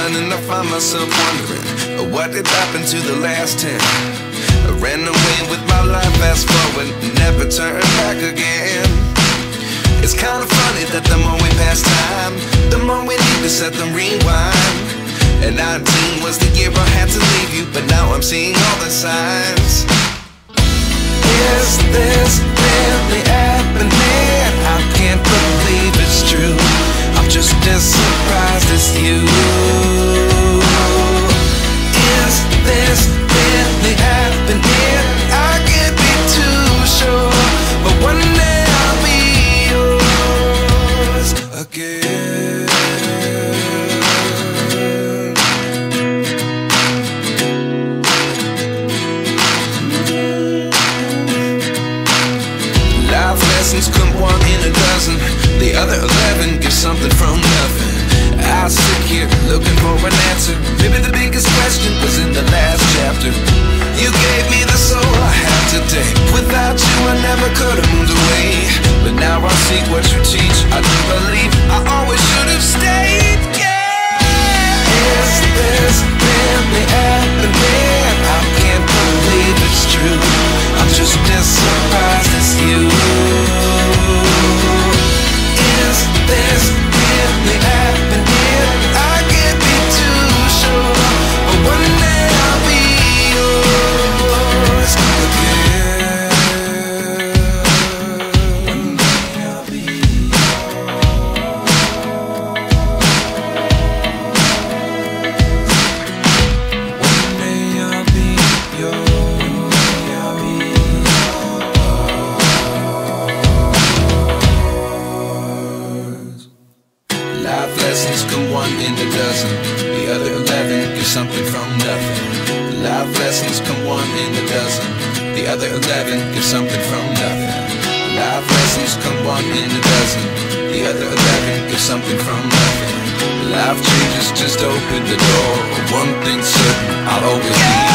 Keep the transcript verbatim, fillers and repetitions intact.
done, and I find myself wondering, what did happen to the last ten? I ran away with my life, fast forward, never turn back again. It's kind of funny that the more we pass time, the more we need to set them rewind. And nineteen was the year I had to leave you, but now I'm seeing all the signs. Is this really happening? I can't believe it's true. I'm just as surprised as you. Is this really happening? I can't be too sure, but one day I'll be yours again. Come one in a dozen, the other eleven give something from nothing. I sit here looking for an answer. Maybe the biggest question was in the last chapter. You gave me the soul I have today. Without you I never could have moved away, but now I seek what you teach. I do believe I always should have stayed, yeah. Is this really happening? I can't believe it's true. I'm just as surprised as you. This really happening? I can't be too sure, but one day I'll be yours again. One day I'll be yours. One day I'll be yours. Lessons come one in a dozen, the other eleven give something from nothing. Life lessons come one in a dozen, the other eleven give something from nothing. Life lessons come one in a dozen, the other eleven give something from nothing. Life changes, just open the door. One thing's certain, I'll always be